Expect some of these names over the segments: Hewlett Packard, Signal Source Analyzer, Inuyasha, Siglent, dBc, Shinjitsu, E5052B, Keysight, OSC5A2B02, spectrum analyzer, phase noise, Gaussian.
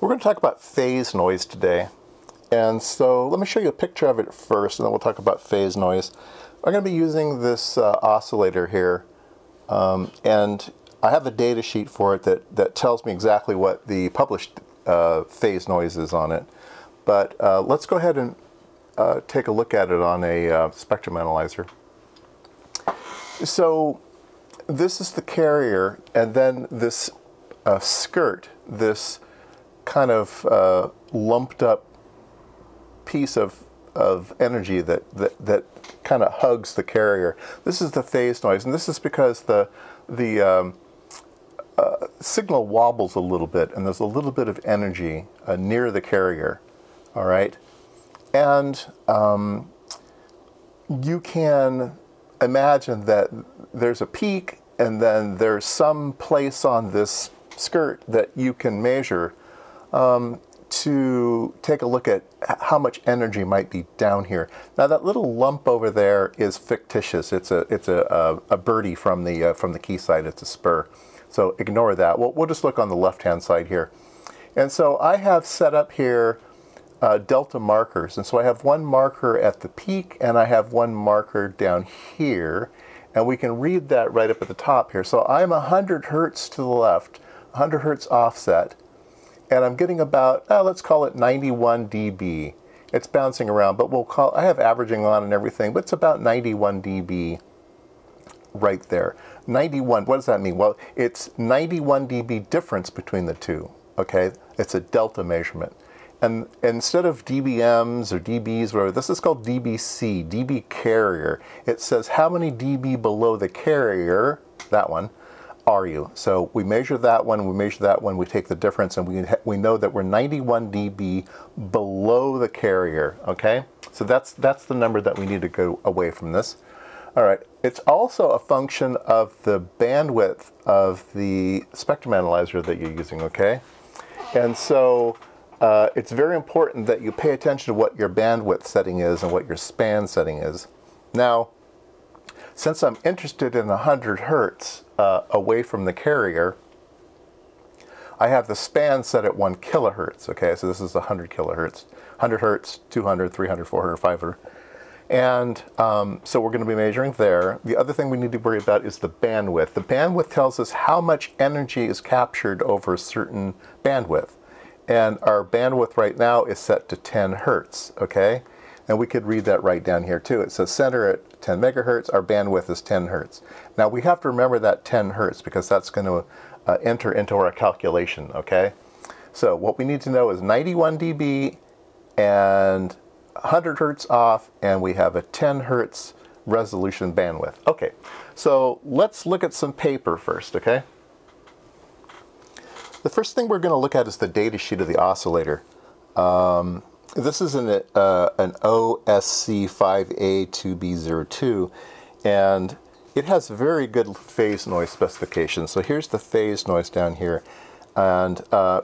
We're going to talk about phase noise today. And so let me show you a picture of it first, and then we'll talk about phase noise. I'm going to be using this oscillator here, and I have a data sheet for it that tells me exactly what the published phase noise is on it. But let's go ahead and take a look at it on a spectrum analyzer. So this is the carrier, and then this skirt, this kind of lumped up piece of energy that kind of hugs the carrier. This is the phase noise, and this is because the signal wobbles a little bit, and there's a little bit of energy near the carrier. All right, and you can imagine that there's a peak, and then there's some place on this skirt that you can measure to take a look at how much energy might be down here. Now that little lump over there is fictitious. It's a birdie from the Keysight. It's a spur, so ignore that. We'll just look on the left-hand side here. And so I have set up here delta markers, and so I have one marker at the peak and I have one marker down here, and we can read that right up at the top here. So I'm 100 hertz to the left, 100 hertz offset, and I'm getting about, let's call it 91 dB. It's bouncing around, but I have averaging on and everything, but it's about 91 dB right there. 91, what does that mean? Well, it's 91 dB difference between the two, okay? It's a delta measurement. And instead of dBMs or dBs, whatever, this is called dBc, dB carrier. It says how many dB below the carrier, that one, are you? So we measure that one, we take the difference, and we know that we're 91 dB below the carrier, okay? So that's the number that we need to go away from this. All right, it's also a function of the bandwidth of the spectrum analyzer that you're using, okay? And so it's very important that you pay attention to what your bandwidth setting is and what your span setting is. Now, since I'm interested in 100 hertz away from the carrier, I have the span set at 1 kilohertz, okay? So this is 100 kilohertz, 100 hertz, 200, 300, 400, 500. And so we're going to be measuring there. The other thing we need to worry about is the bandwidth. The bandwidth tells us how much energy is captured over a certain bandwidth. And our bandwidth right now is set to 10 hertz, okay? And we could read that right down here too. It says center at 10 megahertz, our bandwidth is 10 hertz. Now we have to remember that 10 hertz because that's going to enter into our calculation, okay? So what we need to know is 91 dB and 100 hertz off, and we have a 10 hertz resolution bandwidth. Okay, so let's look at some paper first, okay? The first thing we're going to look at is the data sheet of the oscillator. This is an OSC5A2B02, and it has very good phase noise specifications. So here's the phase noise down here, and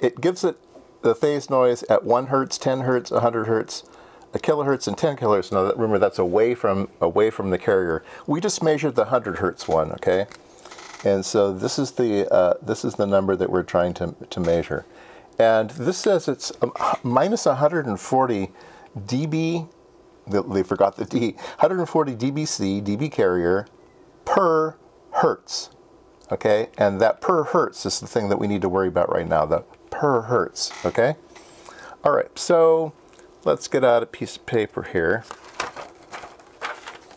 it gives it the phase noise at 1 hertz, 10 hertz, 100 hertz, a kilohertz, and 10 kilohertz. Now remember, that's away from the carrier. We just measured the 100 hertz one, okay? And so this is the number that we're trying to measure. And this says it's minus 140 dB, they forgot the D, 140 dBc, dB carrier, per hertz, okay? And that per hertz is the thing that we need to worry about right now, the per hertz, okay? All right, so let's get out a piece of paper here.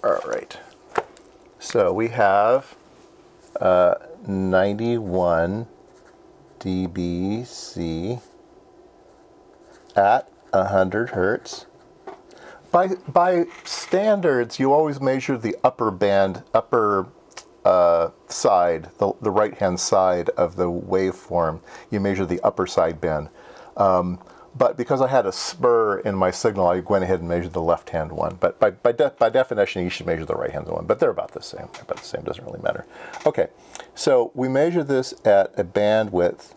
All right, so we have 91 dBc at 100 hertz. By standards, you always measure the upper band, upper side, the right-hand side of the waveform. You measure the upper side band. But because I had a spur in my signal, I went ahead and measured the left-hand one. But by definition, you should measure the right-hand one. But they're about the same. They're about the same. Doesn't really matter. Okay, so we measure this at a bandwidth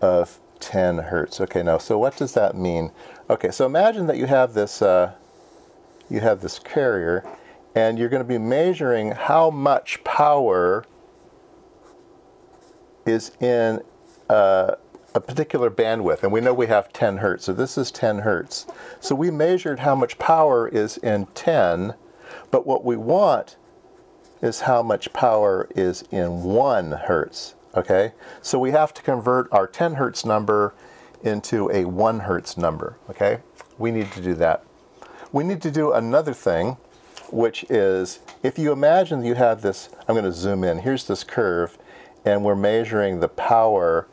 of 10 hertz. Okay, now so what does that mean? Okay, so imagine that you have this carrier, and you're going to be measuring how much power is in a particular bandwidth, and we know we have 10 hertz, so this is 10 hertz. So we measured how much power is in 10, but what we want is how much power is in 1 hertz, okay? So we have to convert our 10 hertz number into a 1 hertz number, okay? We need to do that. We need to do another thing, which is, if you imagine you have this, I'm going to zoom in, here's this curve, and we're measuring the power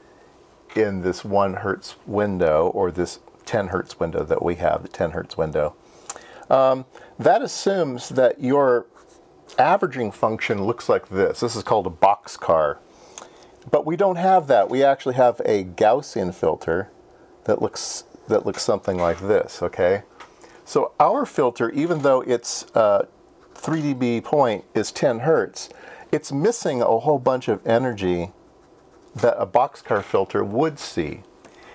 in this 1 hertz window, or this 10 hertz window that we have, the 10 hertz window. That assumes that your averaging function looks like this. This is called a boxcar. But we don't have that. We actually have a Gaussian filter that looks something like this, okay? So our filter, even though its 3 dB point is 10 hertz, it's missing a whole bunch of energy that a boxcar filter would see.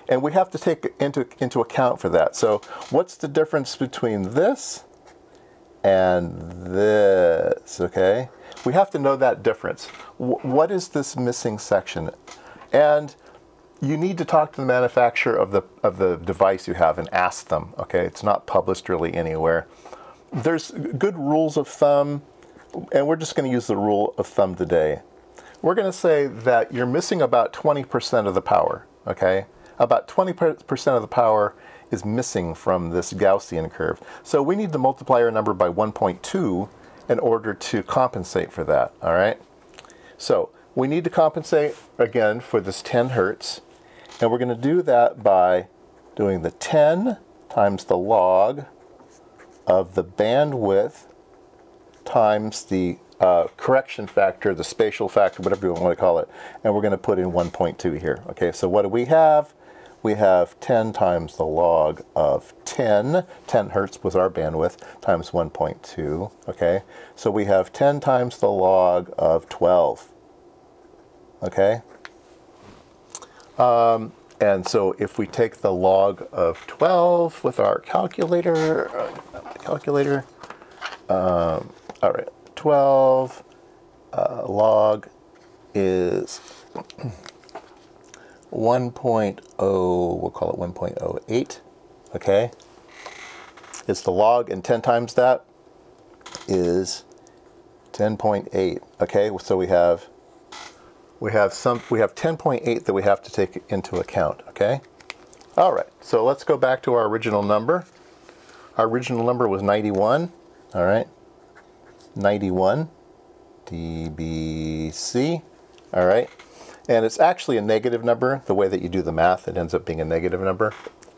And we have to take into account for that. So what's the difference between this and this, okay? We have to know that difference. What is this missing section? And you need to talk to the manufacturer of the device you have and ask them, okay? It's not published really anywhere. There's good rules of thumb, and we're just gonna use the rule of thumb today. We're going to say that you're missing about 20% of the power, okay? About 20% of the power is missing from this Gaussian curve. So we need to multiply our number by 1.2 in order to compensate for that, all right? So we need to compensate, again, for this 10 hertz, and we're going to do that by doing the 10 times the log of the bandwidth times the correction factor, the spatial factor, whatever you want to call it, and we're going to put in 1.2 here. Okay, so what do we have? We have 10 times the log of 10. 10 hertz was our bandwidth, times 1.2. Okay, so we have 10 times the log of 12. Okay, and so if we take the log of 12 with our calculator, all right. 12 log is 1.0, we'll call it 1.08, okay? It's the log, and 10 times that is 10.8, okay? So we have 10.8 that we have to take into account, okay? All right, so let's go back to our original number. Our original number was 91, all right? 91 dBc, all right? And it's actually a negative number. The way that you do the math, it ends up being a negative number.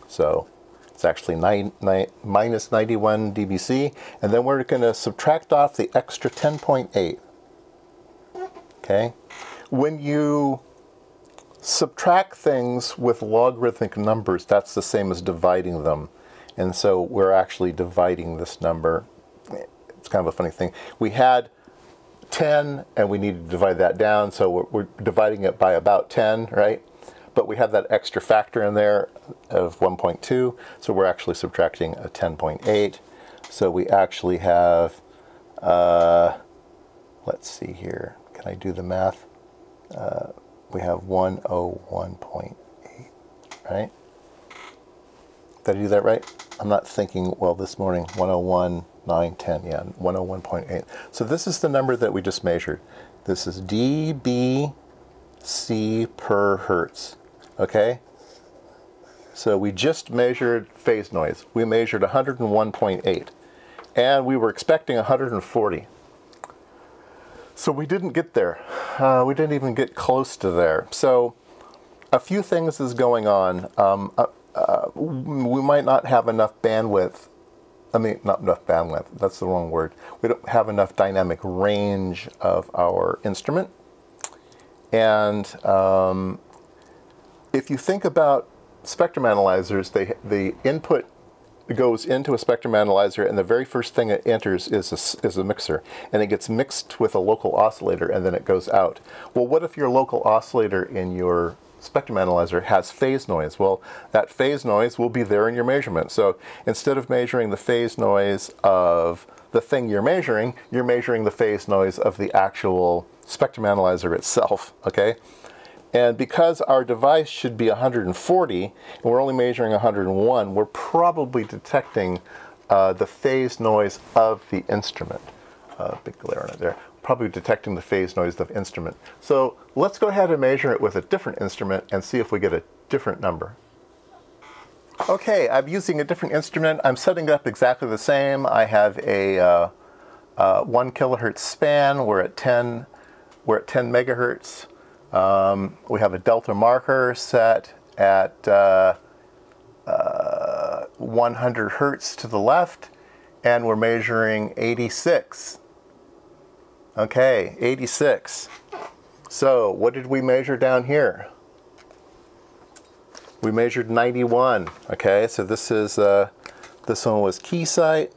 So it's actually minus 91 dBc. And then we're gonna subtract off the extra 10.8, okay? When you subtract things with logarithmic numbers, that's the same as dividing them. And so we're actually dividing this number. It's kind of a funny thing. We had 10 and we needed to divide that down, so we're dividing it by about 10, right? But we have that extra factor in there of 1.2, so we're actually subtracting a 10.8. So we actually have, let's see here, can I do the math? We have 101.8, right? Did I do that right? I'm not thinking well this morning. 101. 9, 10, yeah, 101.8. So this is the number that we just measured. This is dBc per hertz, okay? So we just measured phase noise. We measured 101.8, and we were expecting 140. So we didn't get there. We didn't even get close to there. So a few things is going on. We might not have enough bandwidth. I mean, not enough bandwidth, that's the wrong word. We don't have enough dynamic range of our instrument. And if you think about spectrum analyzers, the input goes into a spectrum analyzer, and the very first thing it enters is a mixer. And it gets mixed with a local oscillator, and then it goes out. Well, what if your local oscillator in your spectrum analyzer has phase noise? Well, that phase noise will be there in your measurement. So instead of measuring the phase noise of the thing you're measuring the phase noise of the actual spectrum analyzer itself, okay? And because our device should be 140, and we're only measuring 101, we're probably detecting the phase noise of the instrument. Big glare on it there. Probably detecting the phase noise of the instrument. So let's go ahead and measure it with a different instrument and see if we get a different number. Okay, I'm using a different instrument. I'm setting it up exactly the same. I have a 1 kilohertz span. We're at 10 megahertz. We have a delta marker set at 100 hertz to the left, and we're measuring 86. Okay, 86. So what did we measure down here? We measured 91. Okay, so this is this one was Keysight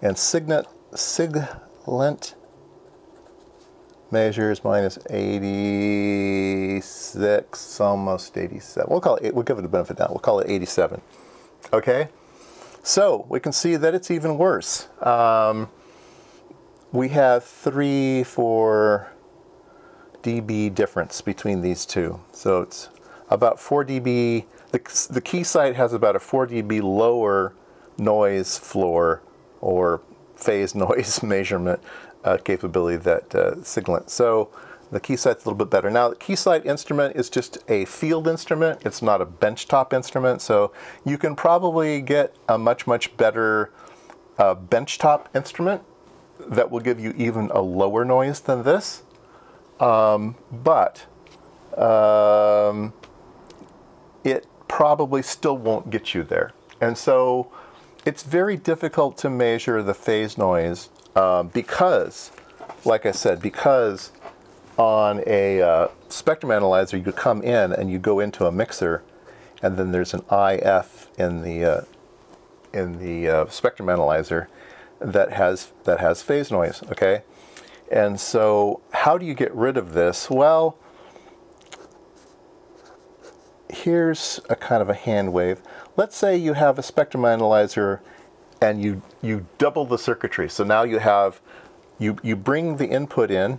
and Siglent measures minus 86, almost 87. We'll call it. We'll give it a benefit now. We'll call it 87. Okay, so we can see that it's even worse. We have 3-4 dB difference between these two. So it's about 4 dB. The Keysight has about a 4 dB lower noise floor or phase noise measurement capability that Siglent. So the Keysight's a little bit better. Now the Keysight instrument is just a field instrument. It's not a benchtop instrument. So you can probably get a much, much better benchtop instrument that will give you even a lower noise than this. But it probably still won't get you there. And so it's very difficult to measure the phase noise because, like I said, because on a spectrum analyzer, you come in and you go into a mixer, and then there's an IF in the spectrum analyzer that has phase noise. Okay. And so how do you get rid of this? Well, here's a kind of a hand wave. Let's say you have a spectrum analyzer and you double the circuitry. So now you have, you bring the input in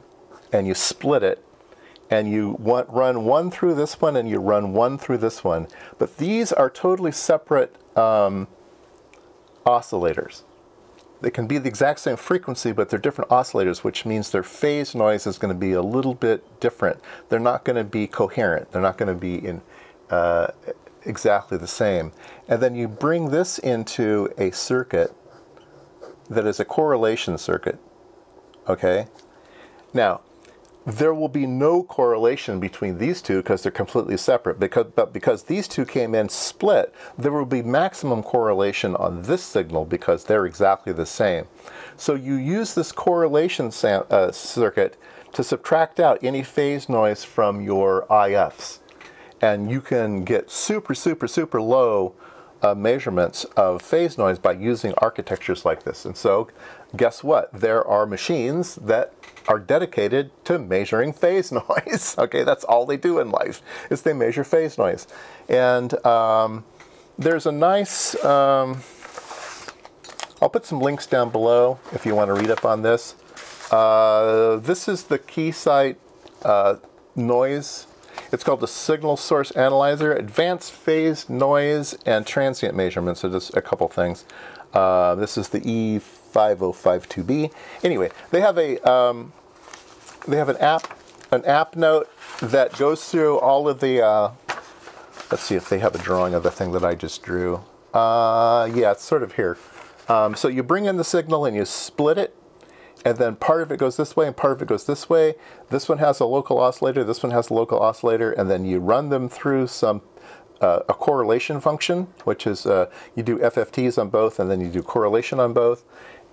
and you split it and you run one through this one and you run one through this one. But these are totally separate oscillators. They can be the exact same frequency, but they're different oscillators, which means their phase noise is going to be a little bit different. They're not going to be coherent. They're not going to be in exactly the same. And then you bring this into a circuit that is a correlation circuit. Okay? Now, there will be no correlation between these two because they're completely separate. But because these two came in split, there will be maximum correlation on this signal because they're exactly the same. So you use this correlation circuit to subtract out any phase noise from your IFs. And you can get super, super, super low measurements of phase noise by using architectures like this. And so guess what? There are machines that are dedicated to measuring phase noise. Okay, that's all they do in life, is they measure phase noise. And there's a nice, I'll put some links down below if you want to read up on this. This is the Keysight noise. It's called the Signal Source Analyzer, Advanced Phase Noise and Transient Measurements, so just a couple things. This is the E5052B. Anyway, they have an app note that goes through all of the. Let's see if they have a drawing of the thing that I just drew. Yeah, it's sort of here. So you bring in the signal and you split it, and then part of it goes this way and part of it goes this way. This one has a local oscillator. This one has a local oscillator, and then you run them through some. A correlation function, which is you do FFTs on both and then you do correlation on both,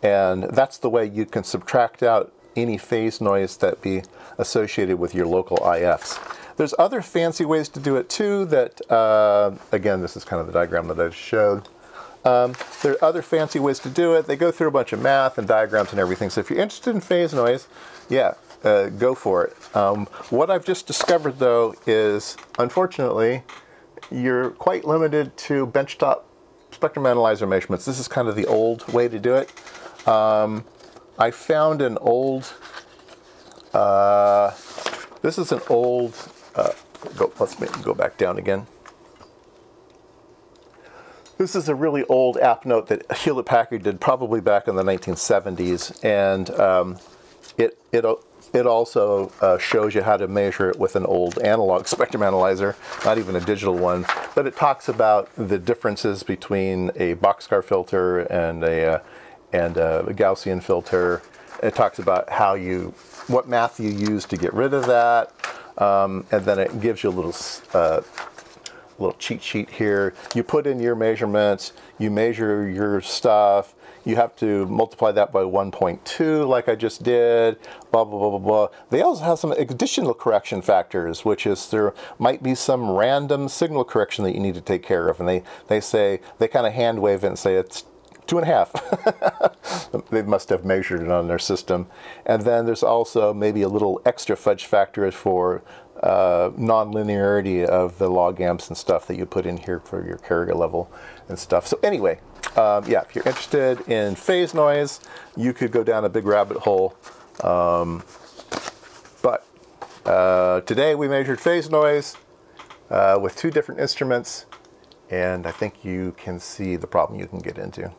and that's the way you can subtract out any phase noise that be associated with your local IFs. There's other fancy ways to do it too that, again, this is kind of the diagram that I showed. There are other fancy ways to do it. They go through a bunch of math and diagrams and everything, so if you're interested in phase noise, yeah, go for it. What I've just discovered though is, unfortunately, you're quite limited to benchtop spectrum analyzer measurements. This is kind of the old way to do it. I found an old This is an old, let's go back down again. This is a really old app note that Hewlett Packard did probably back in the 1970s, and it also shows you how to measure it with an old analog spectrum analyzer, not even a digital one, but it talks about the differences between a boxcar filter and a Gaussian filter. It talks about how you, what math you use to get rid of that, and then it gives you a little little cheat sheet here. You put in your measurements, you measure your stuff, you have to multiply that by 1.2 like I just did, blah, blah, blah, blah, blah. They also have some additional correction factors, which is there might be some random signal correction that you need to take care of. And they say, they kind of hand wave it and say it's 2.5. They must have measured it on their system. And then there's also maybe a little extra fudge factor for non-linearity of the log amps and stuff that you put in here for your carrier level and stuff. So anyway, yeah, if you're interested in phase noise, you could go down a big rabbit hole. But today we measured phase noise with two different instruments, and I think you can see the problem you can get into.